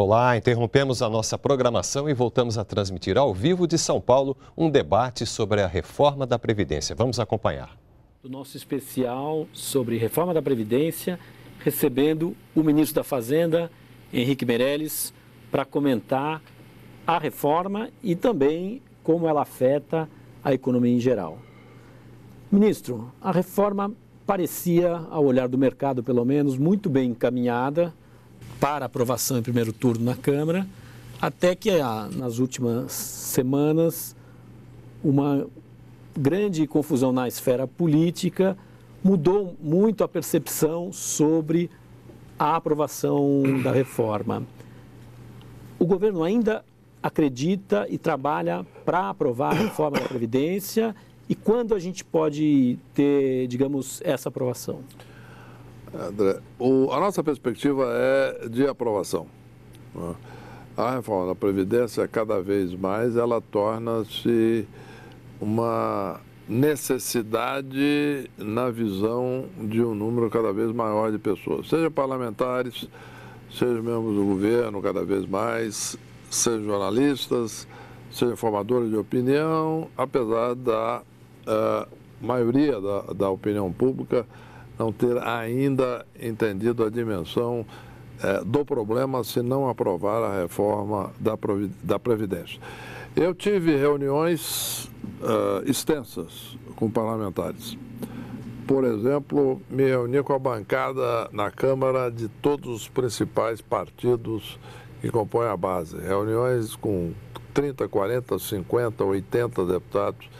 Olá, interrompemos a nossa programação e voltamos a transmitir ao vivo de São Paulo um debate sobre a reforma da Previdência. Vamos acompanhar. Do nosso especial sobre reforma da Previdência, recebendo o ministro da Fazenda, Henrique Meirelles, para comentar a reforma e também como ela afeta a economia em geral. Ministro, a reforma parecia, ao olhar do mercado pelo menos, muito bem encaminhada para aprovação em primeiro turno na Câmara, até que nas últimas semanas uma grande confusão na esfera política mudou muito a percepção sobre a aprovação da reforma. O governo ainda acredita e trabalha para aprovar a reforma da Previdência e quando a gente pode ter, digamos, essa aprovação? André, a nossa perspectiva é de aprovação. A reforma da Previdência, cada vez mais, ela torna-se uma necessidade na visão de um número cada vez maior de pessoas, seja parlamentares, seja membros do governo cada vez mais, seja jornalistas, seja formadores de opinião, apesar da maioria da opinião pública não ter ainda entendido a dimensão do problema se não aprovar a reforma da Previdência. Eu tive reuniões extensas com parlamentares. Por exemplo, me reuni com a bancada na Câmara de todos os principais partidos que compõem a base. Reuniões com 30, 40, 50, 80 deputados.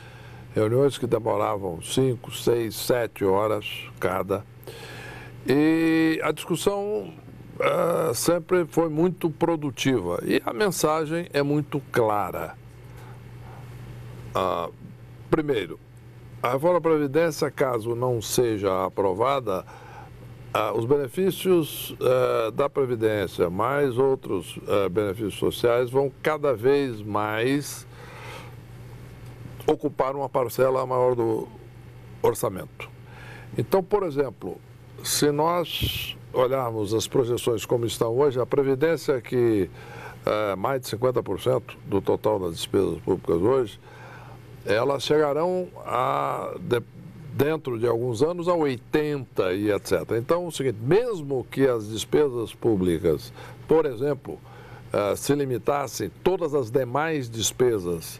Reuniões que demoravam 5, 6, 7 horas cada. E a discussão sempre foi muito produtiva. E a mensagem é muito clara. Primeiro, a reforma da Previdência, caso não seja aprovada, os benefícios da Previdência, mais outros benefícios sociais, vão cada vez mais ocupar uma parcela maior do orçamento. Então, por exemplo, se nós olharmos as projeções como estão hoje, a Previdência, que é mais de 50% do total das despesas públicas hoje, elas chegarão, dentro de alguns anos, a 80% e etc. Então, é o seguinte, mesmo que as despesas públicas, por exemplo, se limitassem, todas as demais despesas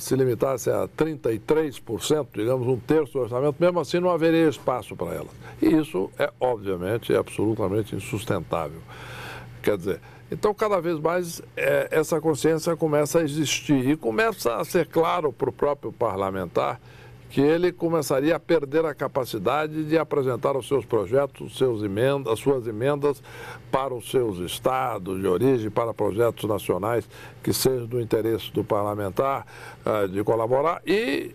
se limitasse a 33%, digamos, um terço do orçamento, mesmo assim não haveria espaço para elas. E isso é, obviamente, absolutamente insustentável. Quer dizer, então cada vez mais essa consciência começa a existir e começa a ser claro para o próprio parlamentar que ele começaria a perder a capacidade de apresentar os seus projetos, as suas emendas para os seus estados de origem, para projetos nacionais que sejam do interesse do parlamentar, de colaborar, e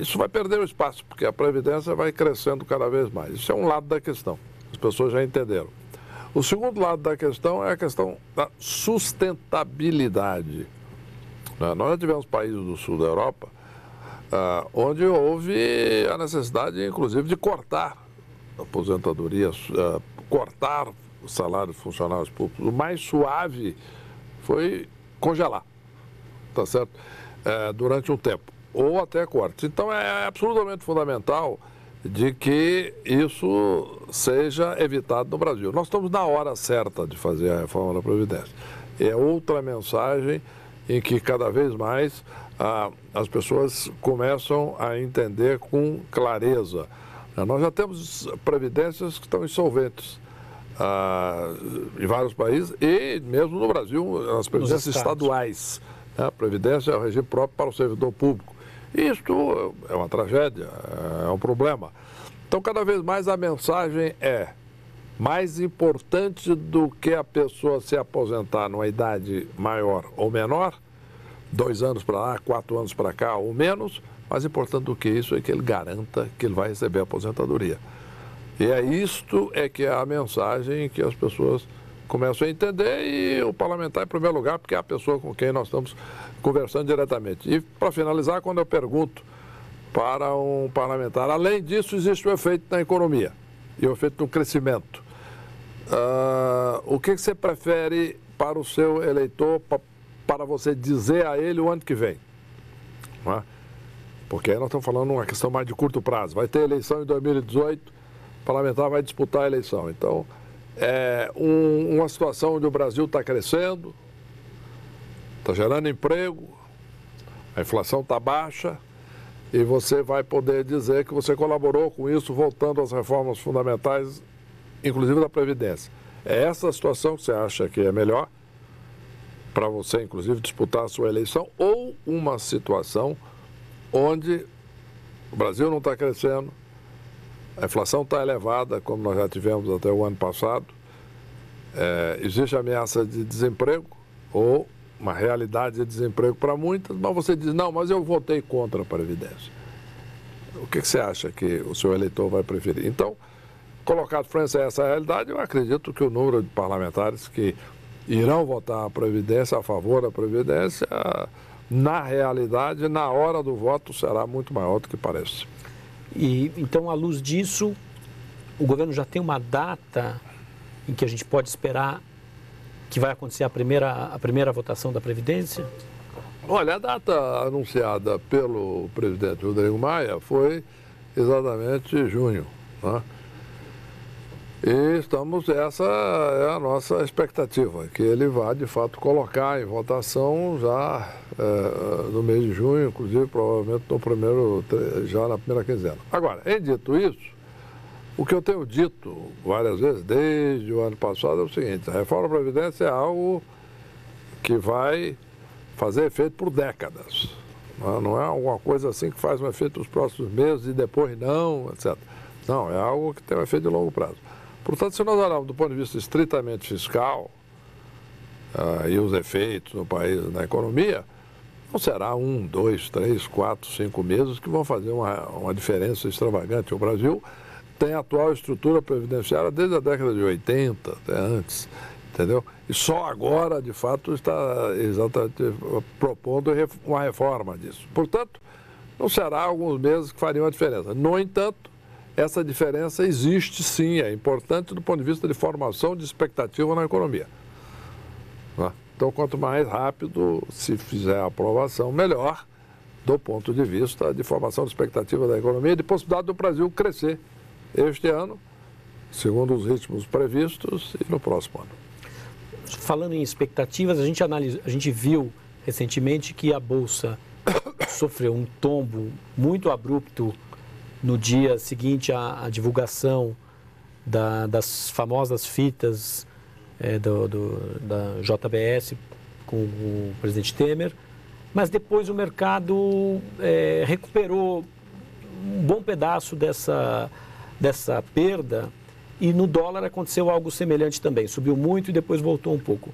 isso vai perder o espaço, porque a Previdência vai crescendo cada vez mais. Isso é um lado da questão, as pessoas já entenderam. O segundo lado da questão é a questão da sustentabilidade. Nós já tivemos países do sul da Europa, onde houve a necessidade, inclusive, de cortar aposentadorias, cortar o salário dos funcionários públicos. O mais suave foi congelar, tá certo? Durante um tempo, ou até corte. Então, é absolutamente fundamental de que isso seja evitado no Brasil. Nós estamos na hora certa de fazer a reforma da Previdência. É outra mensagem em que cada vez mais as pessoas começam a entender com clareza. Nós já temos previdências que estão insolventes em vários países e mesmo no Brasil, as previdências estaduais. A previdência é o regime próprio para o servidor público. Isto é uma tragédia, é um problema. Então, cada vez mais a mensagem é mais importante do que a pessoa se aposentar numa idade maior ou menor, 2 anos para lá, 4 anos para cá ou menos, mais importante do que isso é que ele garanta que ele vai receber a aposentadoria. E é isto é que é a mensagem que as pessoas começam a entender e o parlamentar em primeiro lugar, porque é a pessoa com quem nós estamos conversando diretamente. E para finalizar, quando eu pergunto para um parlamentar, além disso existe um efeito na economia e o efeito no crescimento. O que você prefere para o seu eleitor, para você dizer a ele o ano que vem. Não é? Porque aí nós estamos falando uma questão mais de curto prazo. Vai ter eleição em 2018, o parlamentar vai disputar a eleição. Então, é uma situação onde o Brasil está crescendo, está gerando emprego, a inflação está baixa, e você vai poder dizer que você colaborou com isso, voltando às reformas fundamentais, inclusive da Previdência. É essa a situação que você acha que é melhor para você, inclusive, disputar a sua eleição, ou uma situação onde o Brasil não está crescendo, a inflação está elevada, como nós já tivemos até o ano passado, existe ameaça de desemprego, ou uma realidade de desemprego para muitas, mas você diz, não, mas eu votei contra a Previdência. O que você acha que o seu eleitor vai preferir? Então, colocado frente a essa realidade, eu acredito que o número de parlamentares que irão votar a Previdência, a favor da Previdência, na realidade, na hora do voto, será muito maior do que parece. E, então, à luz disso, o governo já tem uma data em que a gente pode esperar que vai acontecer a primeira votação da Previdência? Olha, a data anunciada pelo presidente Rodrigo Maia foi exatamente junho, né? E essa é a nossa expectativa, que ele vá, de fato, colocar em votação já no mês de junho, inclusive, provavelmente, já na primeira quinzena. Agora, em dito isso, o que eu tenho dito várias vezes, desde o ano passado, é o seguinte: a reforma da Previdência é algo que vai fazer efeito por décadas. Não é alguma coisa assim que faz um efeito nos próximos meses e depois não, etc. Não, é algo que tem um efeito de longo prazo. Portanto, se nós olharmos do ponto de vista estritamente fiscal e os efeitos no país, na economia, não será 1, 2, 3, 4, 5 meses que vão fazer uma diferença extravagante. O Brasil tem a atual estrutura previdenciária desde a década de 80, até antes, entendeu? E só agora, de fato, está exatamente propondo uma reforma disso. Portanto, não será alguns meses que fariam a diferença. No entanto, essa diferença existe sim, é importante do ponto de vista de formação de expectativa na economia. Então, quanto mais rápido se fizer a aprovação, melhor do ponto de vista de formação de expectativa da economia e de possibilidade do Brasil crescer este ano, segundo os ritmos previstos, e no próximo ano. Falando em expectativas, a gente viu recentemente que a Bolsa sofreu um tombo muito abrupto no dia seguinte à divulgação das famosas fitas da JBS com o presidente Temer, mas depois o mercado recuperou um bom pedaço dessa perda, e no dólar aconteceu algo semelhante também. Subiu muito e depois voltou um pouco.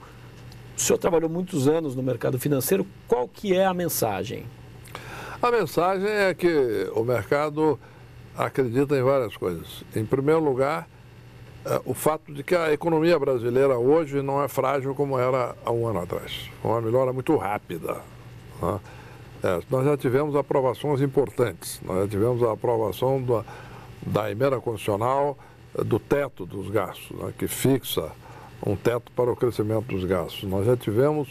O senhor trabalhou muitos anos no mercado financeiro. Qual que é a mensagem? A mensagem é que o mercado acredita em várias coisas. Em primeiro lugar, o fato de que a economia brasileira hoje não é frágil como era há um ano atrás. Uma melhora muito rápida, né? Nós já tivemos aprovações importantes. Nós já tivemos a aprovação da emenda constitucional do teto dos gastos, né, que fixa um teto para o crescimento dos gastos. Nós já tivemos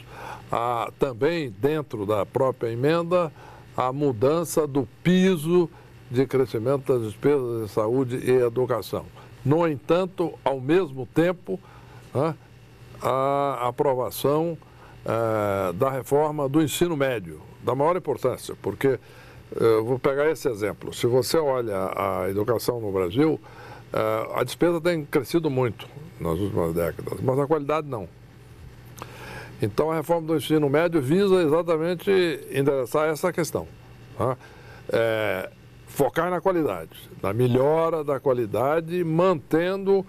também dentro da própria emenda a mudança do piso de crescimento das despesas de saúde e educação. No entanto, ao mesmo tempo, a aprovação da reforma do ensino médio, da maior importância, porque eu vou pegar esse exemplo. Se você olha a educação no Brasil, a despesa tem crescido muito nas últimas décadas, mas a qualidade não. Então, a reforma do ensino médio visa exatamente endereçar essa questão, tá? Focar na qualidade, na melhora da qualidade, mantendo,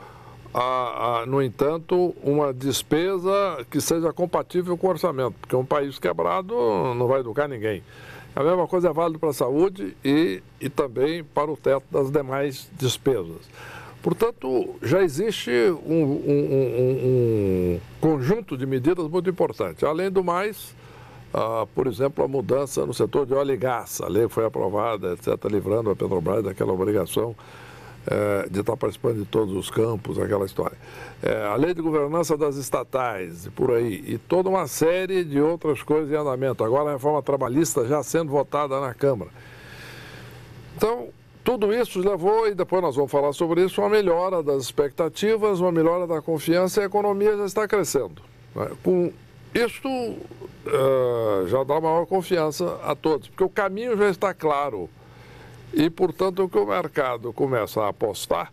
no entanto, uma despesa que seja compatível com o orçamento, porque um país quebrado não vai educar ninguém. A mesma coisa é válida para a saúde e também para o teto das demais despesas. Portanto, já existe um conjunto de medidas muito importante. Além do mais, por exemplo, a mudança no setor de óleo e gás. A lei foi aprovada, etc., livrando a Petrobras daquela obrigação de estar participando de todos os campos, aquela história. A lei de governança das estatais, por aí, e toda uma série de outras coisas em andamento. Agora a reforma trabalhista já sendo votada na Câmara. Então, tudo isso levou, e depois nós vamos falar sobre isso, uma melhora das expectativas, uma melhora da confiança, e a economia já está crescendo. Com isto, já dá maior confiança a todos, porque o caminho já está claro. E, portanto, o que o mercado começa a apostar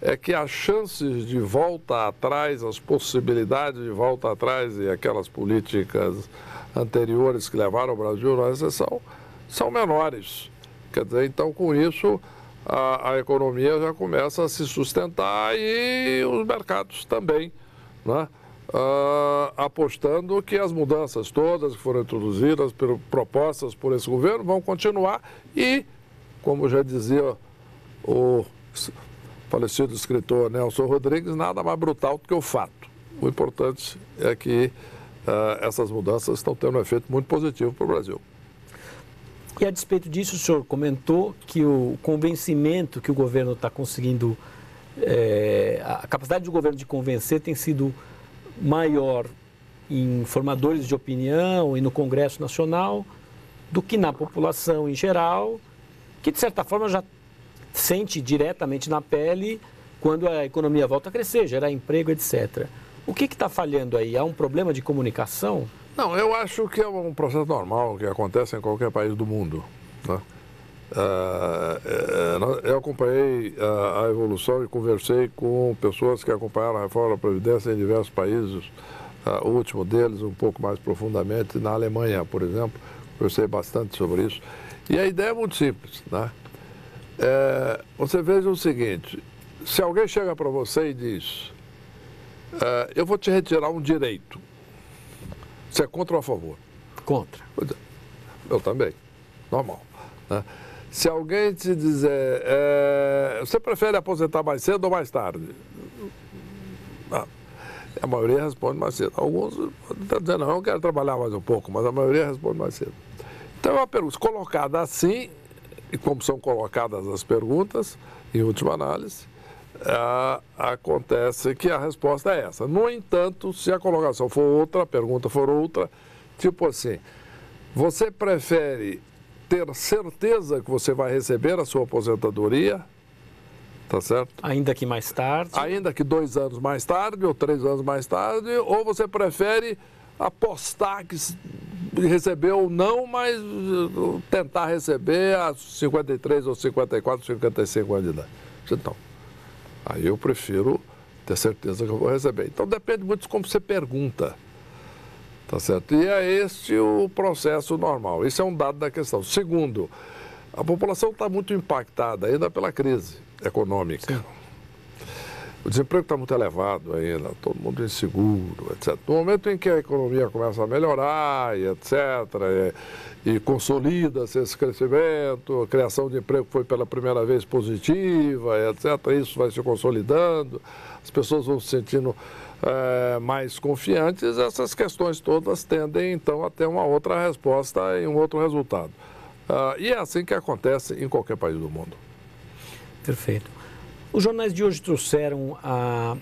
é que as chances de volta atrás, as possibilidades de volta atrás e aquelas políticas anteriores que levaram o Brasil à recessão são menores. Quer dizer, então, com isso, a economia já começa a se sustentar e os mercados também, né? Apostando que as mudanças todas que foram introduzidas, propostas por esse governo, vão continuar e... Como já dizia o falecido escritor Nelson Rodrigues, nada mais brutal do que o fato. O importante é que essas mudanças estão tendo um efeito muito positivo para o Brasil. E a despeito disso, o senhor comentou que o convencimento que o governo está conseguindo, a capacidade do governo de convencer tem sido maior em formadores de opinião e no Congresso Nacional do que na população em geral, que de certa forma já sente diretamente na pele quando a economia volta a crescer, gerar emprego, etc. O que está falhando aí? Há um problema de comunicação? Não, eu acho que é um processo normal que acontece em qualquer país do mundo, né? Eu acompanhei a evolução e conversei com pessoas que acompanharam a reforma da Previdência em diversos países, o último deles um pouco mais profundamente, na Alemanha, por exemplo, conversei bastante sobre isso. E a ideia é muito simples, né? Você veja o seguinte, se alguém chega para você e diz, eu vou te retirar um direito, você é contra ou a favor? Contra. Eu também, normal, né? Se alguém te dizer, você prefere aposentar mais cedo ou mais tarde? Ah, a maioria responde mais cedo. Alguns estão dizendo, não, eu quero trabalhar mais um pouco, mas a maioria responde mais cedo. Então, a pergunta, colocada assim, e como são colocadas as perguntas, em última análise, acontece que a resposta é essa. No entanto, se a colocação for outra, a pergunta for outra, tipo assim, você prefere ter certeza que você vai receber a sua aposentadoria, tá certo? Ainda que mais tarde. Ainda que 2 anos mais tarde, ou 3 anos mais tarde, ou você prefere apostar que recebeu ou não, mas tentar receber a 53 ou 54, 55 anos de idade. Então, aí eu prefiro ter certeza que eu vou receber. Então, depende muito de como você pergunta, tá certo? E é este o processo normal. Isso é um dado da questão. Segundo, a população está muito impactada ainda pela crise econômica. Sim. O desemprego está muito elevado ainda, todo mundo inseguro, etc. No momento em que a economia começa a melhorar, e etc., e consolida-se esse crescimento, a criação de emprego foi pela primeira vez positiva, e etc., isso vai se consolidando, as pessoas vão se sentindo mais confiantes, essas questões todas tendem, então, a ter uma outra resposta e um outro resultado. E é assim que acontece em qualquer país do mundo. Perfeito. Os jornais de hoje trouxeram a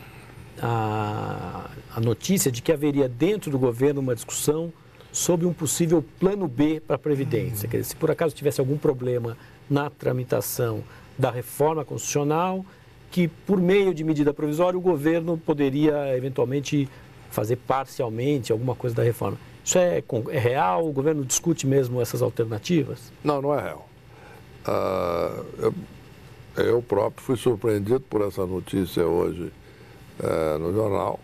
notícia de que haveria dentro do governo uma discussão sobre um possível plano B para a Previdência. Quer dizer, se por acaso tivesse algum problema na tramitação da reforma constitucional, que por meio de medida provisória o governo poderia eventualmente fazer parcialmente alguma coisa da reforma. Isso é real? O governo discute mesmo essas alternativas? Não, não é real. Eu próprio fui surpreendido por essa notícia hoje no jornal,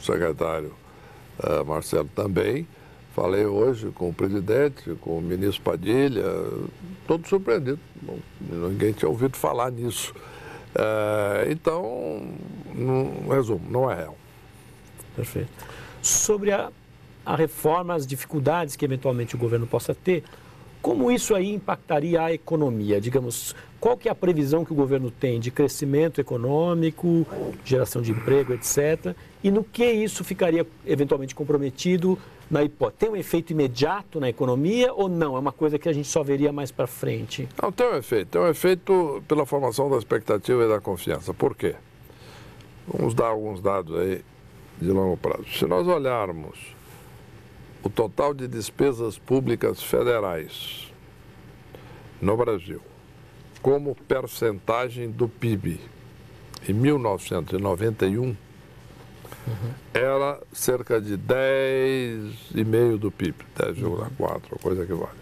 o secretário Marcelo também. Falei hoje com o presidente, com o ministro Padilha, todo surpreendido, ninguém tinha ouvido falar nisso. Então, no resumo, não é real. Perfeito. Sobre a reforma, as dificuldades que eventualmente o governo possa ter, Como isso aí impactaria a economia? Digamos, qual que é a previsão que o governo tem de crescimento econômico, geração de emprego, etc. E no que isso ficaria eventualmente comprometido na hipótese? Tem um efeito imediato na economia ou não? É uma coisa que a gente só veria mais para frente? Não, tem um efeito. Tem um efeito pela formação da expectativa e da confiança. Por quê? Vamos dar alguns dados aí de longo prazo. Se nós olharmos o total de despesas públicas federais no Brasil, como percentagem do PIB, em 1991, era cerca de 10,5% do PIB, 10,4%, coisa que vale.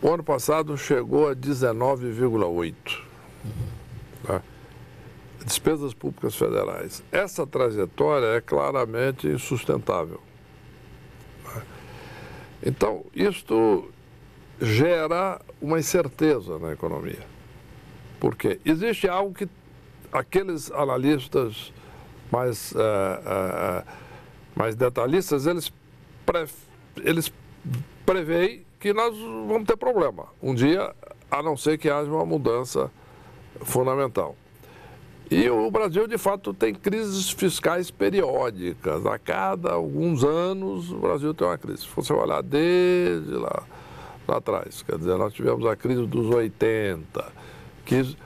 O ano passado chegou a 19,8%. Tá? Despesas públicas federais. Essa trajetória é claramente insustentável. Então, isto gera uma incerteza na economia. Porque existe algo que aqueles analistas mais detalhistas, eles preveem que nós vamos ter problema um dia, a não ser que haja uma mudança fundamental. E o Brasil, de fato, tem crises fiscais periódicas. A cada alguns anos, o Brasil tem uma crise. Se você olhar desde lá atrás, quer dizer, nós tivemos a crise dos 80, que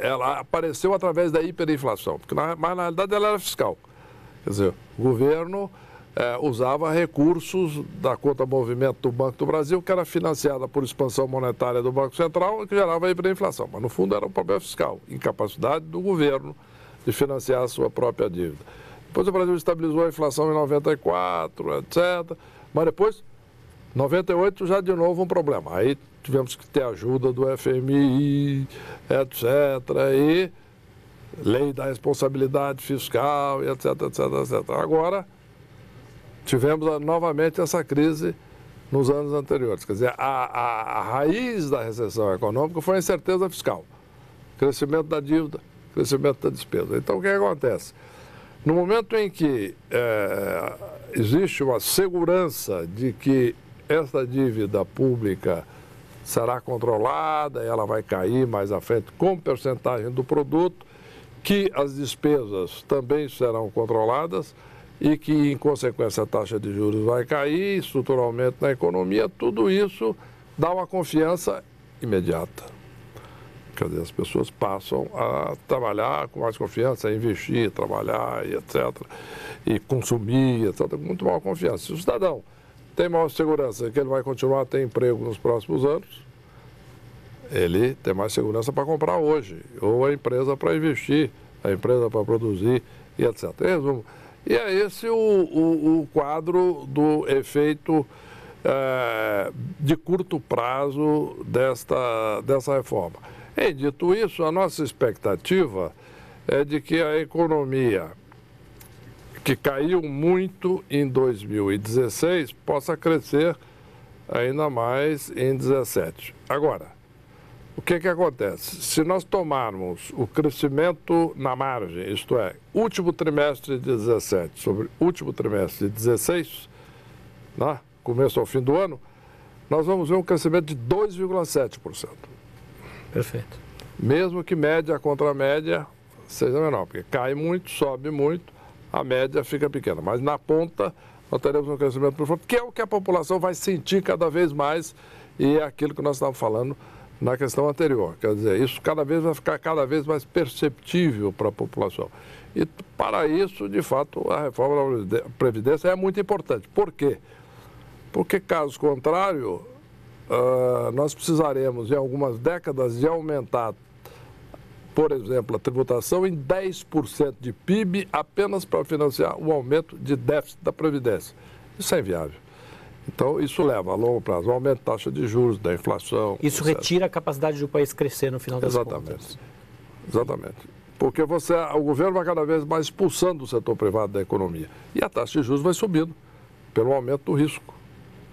ela apareceu através da hiperinflação, porque mas na realidade ela era fiscal. Quer dizer, o governo usava recursos da conta movimento do Banco do Brasil, que era financiada por expansão monetária do Banco Central e que gerava hiperinflação. Mas, no fundo, era um problema fiscal, incapacidade do governo de financiar a sua própria dívida. Depois o Brasil estabilizou a inflação em 94, etc. Mas depois, em 98, já de novo um problema. Aí tivemos que ter ajuda do FMI, etc. E lei da responsabilidade fiscal, etc, etc, etc. Agora tivemos novamente essa crise nos anos anteriores. Quer dizer, a raiz da recessão econômica foi a incerteza fiscal. Crescimento da dívida, crescimento da despesa. Então, o que acontece? No momento em que existe uma segurança de que essa dívida pública será controlada, ela vai cair mais à frente com percentagem do produto, que as despesas também serão controladas, e que, em consequência, a taxa de juros vai cair estruturalmente na economia, tudo isso dá uma confiança imediata. Quer dizer, as pessoas passam a trabalhar com mais confiança, a investir, trabalhar, etc. E consumir, etc. Com muito maior confiança. Se o cidadão tem maior segurança que ele vai continuar a ter emprego nos próximos anos, ele tem mais segurança para comprar hoje, ou a empresa para investir, a empresa para produzir, e etc. Em resumo, e é esse o quadro do efeito de curto prazo dessa reforma. E, dito isso, a nossa expectativa é de que a economia, que caiu muito em 2016, possa crescer ainda mais em 2017. Agora, o que acontece? Se nós tomarmos o crescimento na margem, isto é, último trimestre de 2017 sobre último trimestre de 2016, né, começo ao fim do ano, nós vamos ver um crescimento de 2,7%. Perfeito. Mesmo que média contra média seja menor, porque cai muito, sobe muito, a média fica pequena. Mas na ponta nós teremos um crescimento profundo, que é o que a população vai sentir cada vez mais, e é aquilo que nós estávamos falando na questão anterior. Quer dizer, isso cada vez vai ficar cada vez mais perceptível para a população. E para isso, de fato, a reforma da Previdência é muito importante. Por quê? Porque, caso contrário, nós precisaremos, em algumas décadas, de aumentar, por exemplo, a tributação em 10% de PIB apenas para financiar o aumento de déficit da Previdência. Isso é inviável. Então, isso leva a longo prazo ao aumento da taxa de juros, da inflação. Isso etc. Retira a capacidade do país crescer no final das contas. Exatamente. Porque o governo vai cada vez mais expulsando o setor privado da economia. E a taxa de juros vai subindo pelo aumento do risco.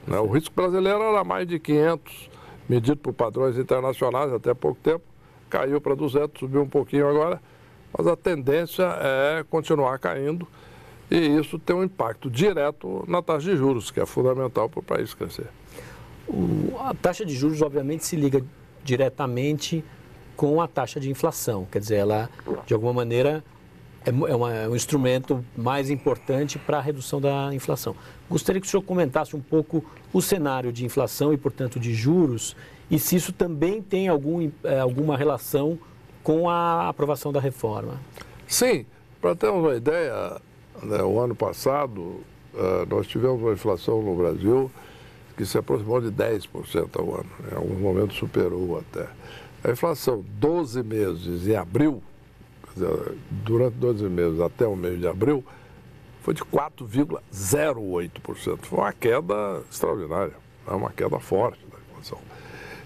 Né? O risco brasileiro era mais de 500, medido por padrões internacionais até há pouco tempo. Caiu para 200, subiu um pouquinho agora. Mas a tendência é continuar caindo. e isso tem um impacto direto na taxa de juros, que é fundamental para o país crescer. A taxa de juros, obviamente, se liga diretamente com a taxa de inflação, quer dizer, ela, de alguma maneira, é um instrumento mais importante para a redução da inflação. Gostaria que o senhor comentasse um pouco o cenário de inflação e, portanto, de juros, e se isso também tem alguma relação com a aprovação da reforma. Sim, para termos uma ideia, né, o ano passado nós tivemos uma inflação no Brasil que se aproximou de 10% ao ano, né? Em alguns momentos superou até. A inflação 12 meses em abril, durante 12 meses até o mês de abril, foi de 4,08%. Foi uma queda extraordinária, uma queda forte da inflação.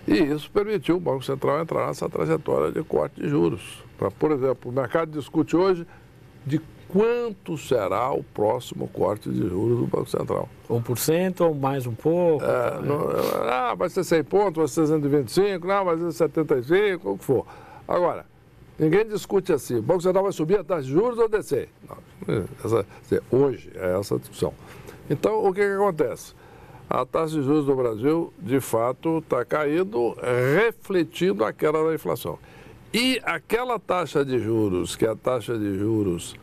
E isso permitiu o Banco Central entrar nessa trajetória de corte de juros. Por exemplo, o mercado discute hoje de quanto será o próximo corte de juros do Banco Central. 1% ou mais um pouco? Vai ser 100 pontos, vai ser 125, vai ser 75, o que for. Agora, ninguém discute assim, o Banco Central vai subir a taxa de juros ou descer? Não, hoje é essa discussão. Então, o que acontece? A taxa de juros do Brasil, de fato, está caindo, refletindo a queda da inflação. E aquela taxa de juros, que é a taxa de juros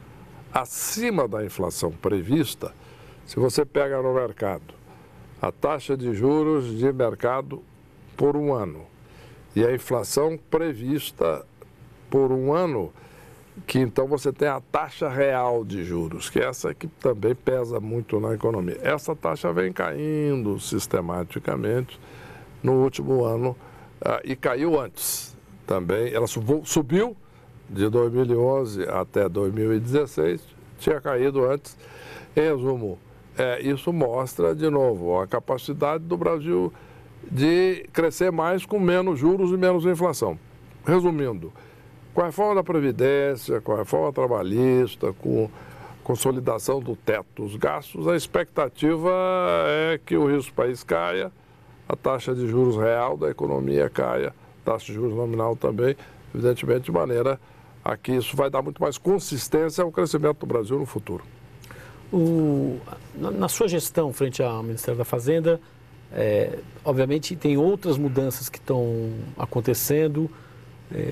acima da inflação prevista, se você pega no mercado a taxa de juros de mercado por um ano e a inflação prevista por um ano, que então você tem a taxa real de juros, que é essa que também pesa muito na economia. Essa taxa vem caindo sistematicamente no último ano e caiu antes também. Ela subiu de 2011 até 2016, tinha caído antes. Em resumo, isso mostra de novo a capacidade do Brasil de crescer mais com menos juros e menos inflação. Resumindo, com a reforma da Previdência, com a reforma trabalhista, com a consolidação do teto dos gastos, a expectativa é que o risco do país caia, a taxa de juros real da economia caia, a taxa de juros nominal também, evidentemente, de maneira a que isso vai dar muito mais consistência ao crescimento do Brasil no futuro. Na sua gestão frente ao Ministério da Fazenda, obviamente tem outras mudanças que estão acontecendo,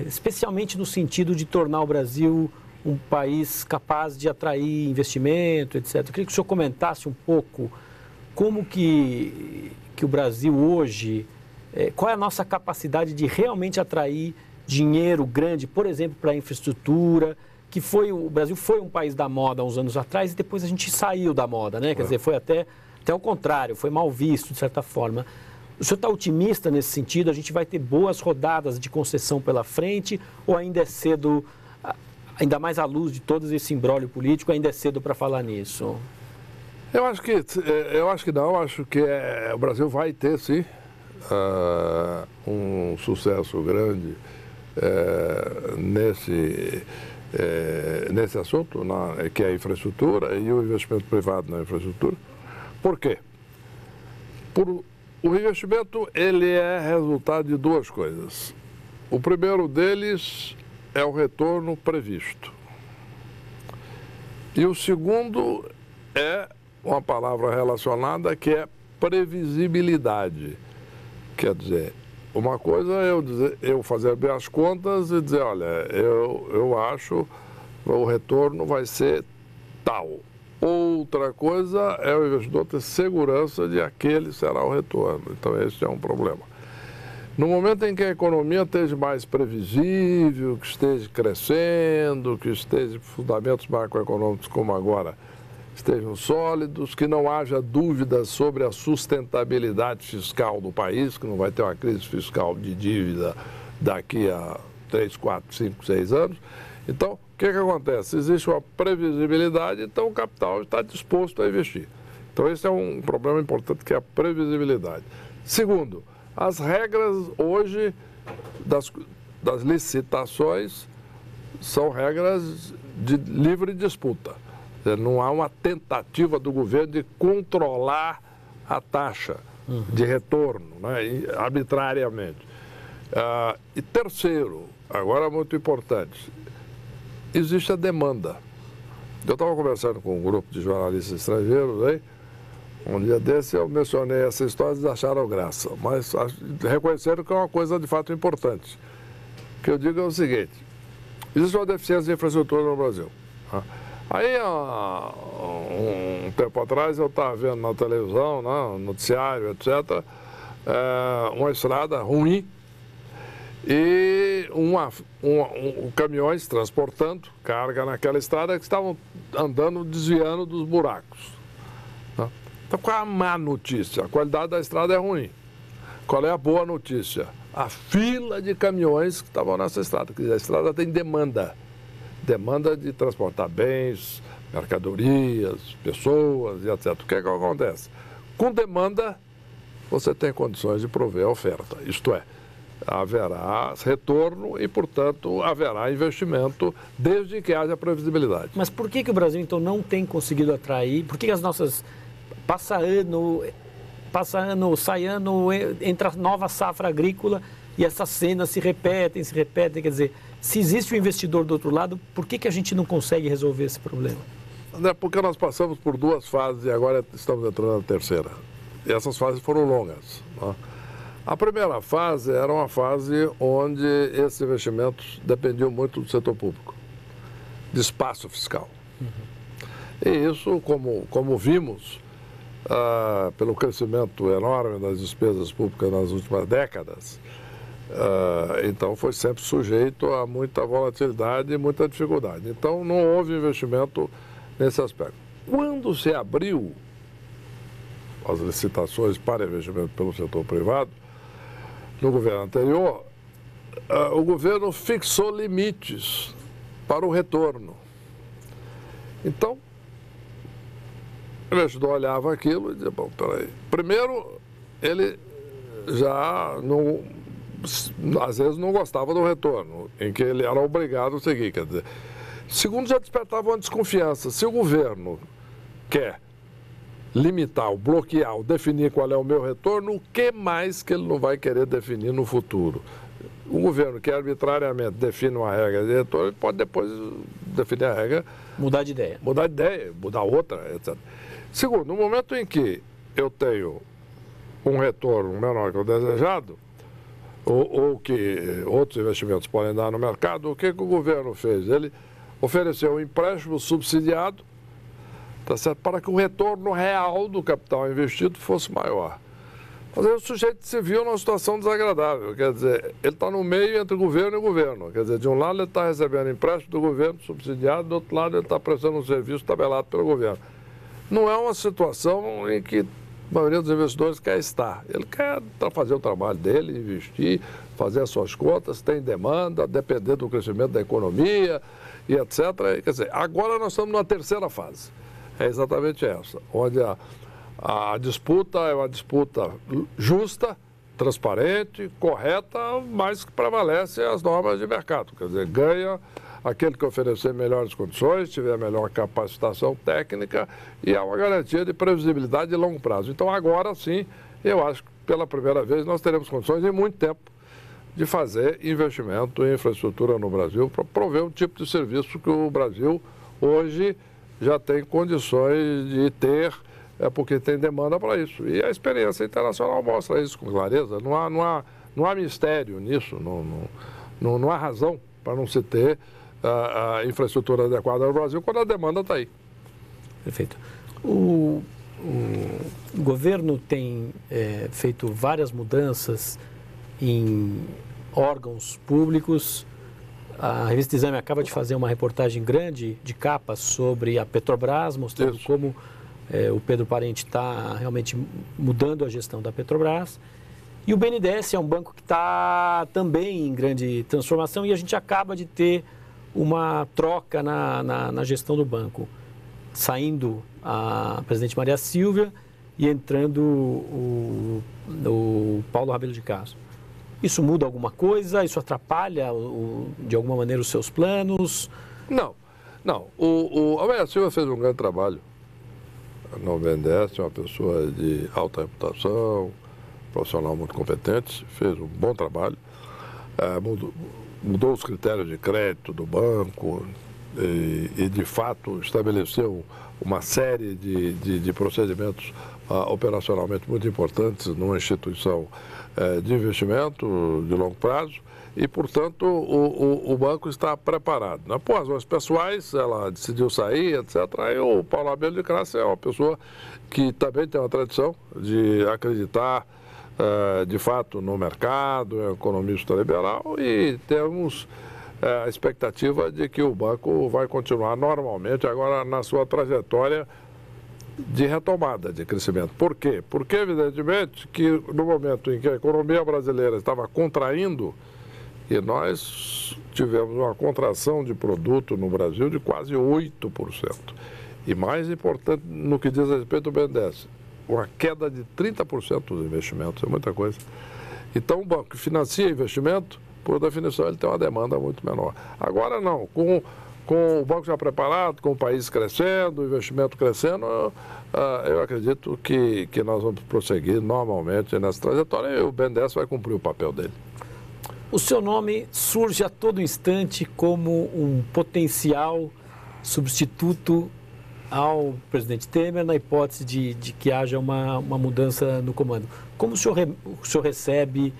especialmente no sentido de tornar o Brasil um país capaz de atrair investimento, etc. Eu queria que o senhor comentasse um pouco como que o Brasil hoje, qual é a nossa capacidade de realmente atrair dinheiro grande, por exemplo, para a infraestrutura, que o Brasil foi um país da moda há uns anos atrás e depois a gente saiu da moda, né? Quer dizer, foi até o contrário, foi mal visto, de certa forma. O senhor está otimista nesse sentido? A gente vai ter boas rodadas de concessão pela frente ou ainda é cedo, ainda mais à luz de todo esse imbróglio político, ainda é cedo para falar nisso? Eu acho que não, acho que o Brasil vai ter, sim, um sucesso grande nesse assunto, que é a infraestrutura e o investimento privado na infraestrutura. Por quê? O investimento, ele é resultado de duas coisas. O primeiro deles é o retorno previsto. E o segundo é uma palavra relacionada que é previsibilidade. Quer dizer, uma coisa é eu fazer bem as contas e dizer, olha, eu acho que o retorno vai ser tal. Outra coisa é o investidor ter segurança de aquele será o retorno. Então, esse é um problema. No momento em que a economia esteja mais previsível, que esteja crescendo, que esteja fundamentos macroeconômicos como agora estejam sólidos, que não haja dúvidas sobre a sustentabilidade fiscal do país, que não vai ter uma crise fiscal de dívida daqui a 3, 4, 5, 6 anos. Então, o que acontece? Existe uma previsibilidade, então o capital está disposto a investir. Então, esse é um problema importante, que é a previsibilidade. Segundo, as regras hoje das licitações são regras de livre disputa. Não há uma tentativa do governo de controlar a taxa de retorno, arbitrariamente. E terceiro, agora muito importante, existe a demanda. Eu estava conversando com um grupo de jornalistas estrangeiros aí, um dia desse eu mencionei essa história e acharam graça, mas reconheceram que é uma coisa de fato importante. O que eu digo é o seguinte, existe uma deficiência de infraestrutura no Brasil. Aí, um tempo atrás, eu estava vendo na televisão, no noticiário, etc., uma estrada ruim e caminhões transportando carga naquela estrada que estavam andando, desviando dos buracos. Então, qual é a má notícia? A qualidade da estrada é ruim. Qual é a boa notícia? A fila de caminhões que estavam nessa estrada, porque a estrada tem demanda. Demanda de transportar bens, mercadorias, pessoas e etc. O que é que acontece? Com demanda, você tem condições de prover a oferta. Isto é, haverá retorno e, portanto, haverá investimento desde que haja previsibilidade. Mas por que o Brasil, então, não tem conseguido atrair? Por que as nossas... Passa ano, sai ano, entra nova safra agrícola e essas cenas se repetem, quer dizer, se existe um investidor do outro lado, por que a gente não consegue resolver esse problema? É porque nós passamos por duas fases e agora estamos entrando na terceira. E essas fases foram longas. Né? A primeira fase era uma fase onde esses investimentos dependiam muito do setor público, de espaço fiscal. E isso, como vimos, pelo crescimento enorme das despesas públicas nas últimas décadas, então foi sempre sujeito a muita volatilidade e muita dificuldade. Então não houve investimento nesse aspecto. Quando se abriu as licitações para investimento pelo setor privado, no governo anterior, o governo fixou limites para o retorno. Então, o investidor olhava aquilo e dizia, bom, peraí. Primeiro, ele já, às vezes, não gostava do retorno, em que ele era obrigado a seguir, quer dizer. Segundo, já despertava uma desconfiança. Se o governo quer limitar, ou bloquear, ou definir qual é o meu retorno, o que mais que ele não vai querer definir no futuro? O governo que arbitrariamente define uma regra de retorno, ele pode depois definir a regra... Mudar de ideia, mudar outra, etc. Segundo, no momento em que eu tenho um retorno menor que o desejado, ou que outros investimentos podem dar no mercado, o que o governo fez? Ele ofereceu um empréstimo subsidiado, tá certo, para que o retorno real do capital investido fosse maior. Mas aí o sujeito se viu numa situação desagradável, quer dizer, ele está no meio entre governo e governo. Quer dizer, de um lado ele está recebendo empréstimo do governo subsidiado, do outro lado ele está prestando um serviço tabelado pelo governo. Não é uma situação em que a maioria dos investidores quer estar. Ele quer fazer o trabalho dele, investir, fazer as suas contas, tem demanda, depender do crescimento da economia e etc. Quer dizer, agora nós estamos numa terceira fase, é exatamente essa, onde a disputa é uma disputa justa, transparente, correta, mas que prevalecem as normas de mercado. Quer dizer, ganha aquele que oferecer melhores condições, tiver melhor capacitação técnica e é uma garantia de previsibilidade de longo prazo. Então, agora sim, eu acho que pela primeira vez nós teremos condições em muito tempo de fazer investimento em infraestrutura no Brasil para prover um tipo de serviço que o Brasil hoje já tem condições de ter. É porque tem demanda para isso. E a experiência internacional mostra isso com clareza. Não há mistério nisso, não há razão para não se ter a infraestrutura adequada no Brasil quando a demanda está aí. Perfeito. O governo tem feito várias mudanças em órgãos públicos. A revista Exame acaba de fazer uma reportagem grande de capa sobre a Petrobras, mostrando isso. Como... o Pedro Parente está realmente mudando a gestão da Petrobras. E o BNDES é um banco que está também em grande transformação e a gente acaba de ter uma troca na gestão do banco. Saindo a presidente Maria Silvia e entrando o Paulo Rabelo de Castro. Isso muda alguma coisa? Isso atrapalha, de alguma maneira, os seus planos? Não. A Maria Silvia fez um grande trabalho. No BNDES, uma pessoa de alta reputação, profissional muito competente, fez um bom trabalho, mudou os critérios de crédito do banco, e de fato estabeleceu uma série de procedimentos operacionalmente muito importantes numa instituição de investimento de longo prazo e, portanto, o banco está preparado. Por razões pessoais, ela decidiu sair, etc. E o Paulo Rabelo de Castro é uma pessoa que também tem uma tradição de acreditar de fato no mercado, é um economista liberal, e temos a expectativa de que o banco vai continuar normalmente agora na sua trajetória de retomada de crescimento. Por quê? Porque, evidentemente, que no momento em que a economia brasileira estava contraindo, e nós tivemos uma contração de produto no Brasil de quase 8%. E mais importante, no que diz respeito ao BNDES, uma queda de 30% dos investimentos, é muita coisa. Então, o banco que financia investimento, por definição, ele tem uma demanda muito menor. Agora não, com o banco já preparado, com o país crescendo, o investimento crescendo, eu acredito que nós vamos prosseguir normalmente nessa trajetória e o BNDES vai cumprir o papel dele. O seu nome surge a todo instante como um potencial substituto ao presidente Temer na hipótese de que haja uma mudança no comando. Como o senhor recebe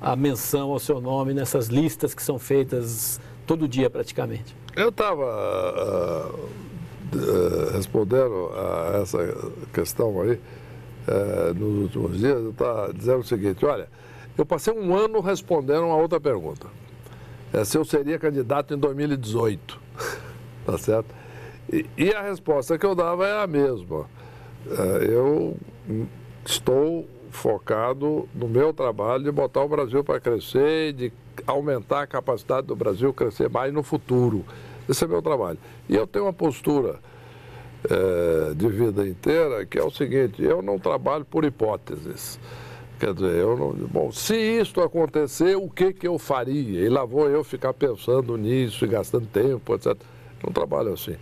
a menção ao seu nome nessas listas que são feitas todo dia praticamente? Eu estava respondendo a essa questão aí nos últimos dias, eu estava dizendo o seguinte: olha, eu passei um ano respondendo uma outra pergunta, se eu seria candidato em 2018, tá certo? E a resposta que eu dava é a mesma. Eu estou focado no meu trabalho de botar o Brasil para crescer, de aumentar a capacidade do Brasil crescer mais no futuro. Esse é meu trabalho. E eu tenho uma postura de vida inteira que é o seguinte: eu não trabalho por hipóteses. Quer dizer, eu não... Bom, se isto acontecer, o que que eu faria? E lá vou eu ficar pensando nisso e gastando tempo, etc. Não trabalho assim.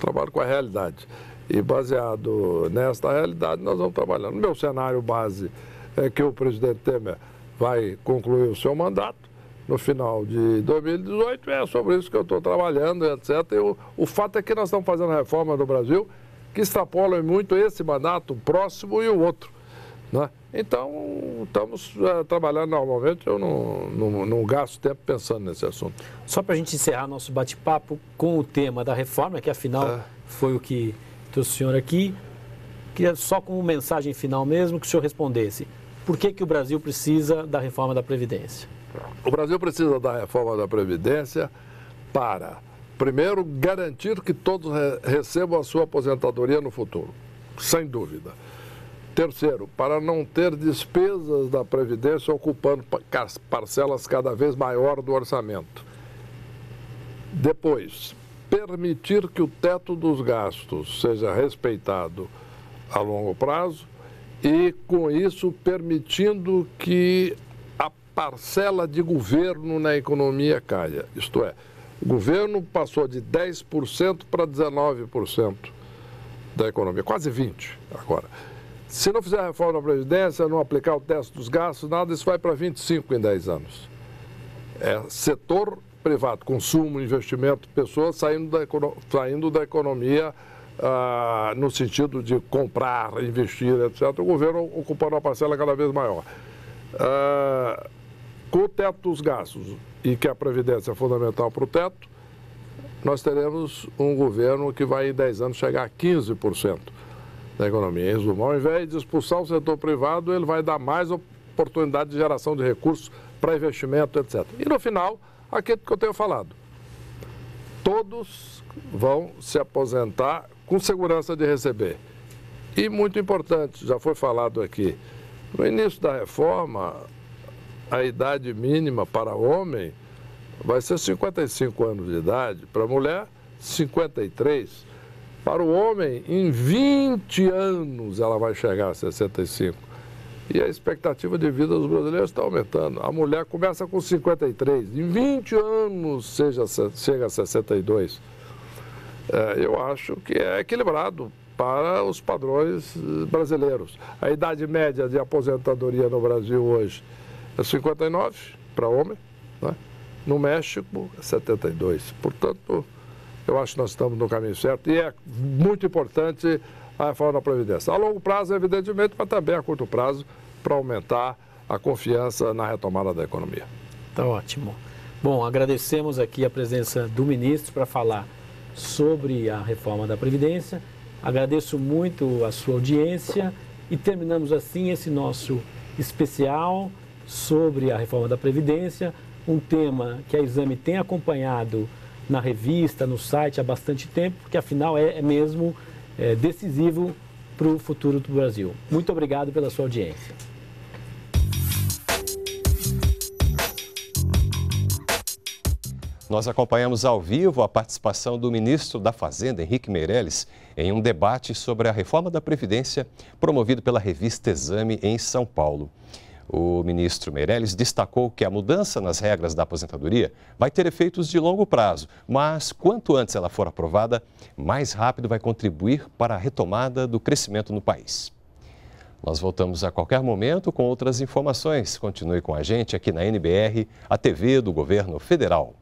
Trabalho com a realidade. E baseado nesta realidade, nós vamos trabalhar. No meu cenário base é que o presidente Temer vai concluir o seu mandato no final de 2018. É sobre isso que eu estou trabalhando, etc. E o fato é que nós estamos fazendo reforma no Brasil que extrapolam muito esse mandato, o próximo e o outro, né? Então, estamos trabalhando normalmente. Eu não gasto tempo pensando nesse assunto. Só para a gente encerrar nosso bate-papo com o tema da reforma, que afinal foi o que trouxe o senhor aqui, queria só como mensagem final mesmo que o senhor respondesse. Por que o Brasil precisa da reforma da Previdência? O Brasil precisa da reforma da Previdência para, primeiro, garantir que todos recebam a sua aposentadoria no futuro, sem dúvida. Terceiro, para não ter despesas da Previdência ocupando parcelas cada vez maior do orçamento. Depois, permitir que o teto dos gastos seja respeitado a longo prazo e, com isso, permitindo que a parcela de governo na economia caia. Isto é, o governo passou de 10% para 19% da economia, quase 20% agora. Se não fizer a reforma da Previdência, não aplicar o teto dos gastos, nada, isso vai para 25% em 10 anos. É setor privado, consumo, investimento, pessoas saindo da economia no sentido de comprar, investir, etc. O governo ocupando uma parcela cada vez maior. Com o teto dos gastos, e que a Previdência é fundamental para o teto, nós teremos um governo que vai em 10 anos chegar a 15%. Da economia. Em resumo, ao invés de expulsar o setor privado, ele vai dar mais oportunidade de geração de recursos para investimento, etc. E no final, aquilo que eu tenho falado, todos vão se aposentar com segurança de receber. E muito importante, já foi falado aqui, no início da reforma, a idade mínima para homem vai ser 55 anos de idade, para mulher 53. Para o homem, em 20 anos ela vai chegar a 65. E a expectativa de vida dos brasileiros está aumentando. A mulher começa com 53, em 20 anos chega a 62. Eu acho que é equilibrado para os padrões brasileiros. A idade média de aposentadoria no Brasil hoje é 59 para homem, né? No México é 72. Portanto, Eu acho que nós estamos no caminho certo e é muito importante a reforma da Previdência. A longo prazo, evidentemente, mas também a curto prazo, para aumentar a confiança na retomada da economia. Tá ótimo. Bom, agradecemos aqui a presença do ministro para falar sobre a reforma da Previdência. Agradeço muito a sua audiência e terminamos assim esse nosso especial sobre a reforma da Previdência, um tema que a Exame tem acompanhado na revista, no site há bastante tempo, porque afinal é mesmo decisivo para o futuro do Brasil. Muito obrigado pela sua audiência. Nós acompanhamos ao vivo a participação do ministro da Fazenda, Henrique Meirelles, em um debate sobre a reforma da Previdência promovido pela revista Exame em São Paulo. O ministro Meirelles destacou que a mudança nas regras da aposentadoria vai ter efeitos de longo prazo, mas quanto antes ela for aprovada, mais rápido vai contribuir para a retomada do crescimento no país. Nós voltamos a qualquer momento com outras informações. Continue com a gente aqui na NBR, a TV do Governo Federal.